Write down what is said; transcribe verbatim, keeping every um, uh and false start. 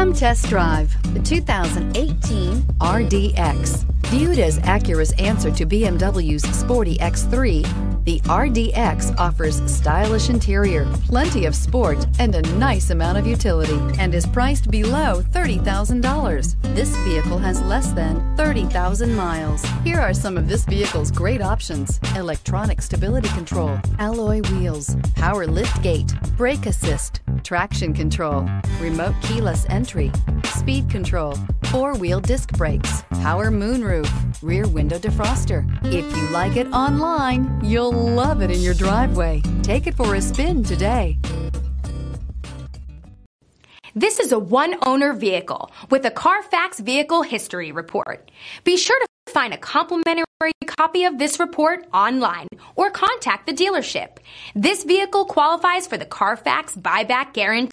Come test drive the two thousand eighteen R D X. Viewed as Acura's answer to B M W's sporty X three, the R D X offers stylish interior, plenty of sport, and a nice amount of utility, and is priced below thirty thousand dollars. This vehicle has less than thirty thousand miles. Here are some of this vehicle's great options: electronic stability control, alloy wheels, power liftgate, brake assist, traction control, remote keyless entry, speed control, four-wheel disc brakes, power moonroof, rear window defroster. If you like it online, you'll love it in your driveway. Take it for a spin today. This is a one-owner vehicle with a Carfax Vehicle History Report. Be sure to find a complimentary copy of this report online or contact the dealership. This vehicle qualifies for the Carfax Buyback Guarantee.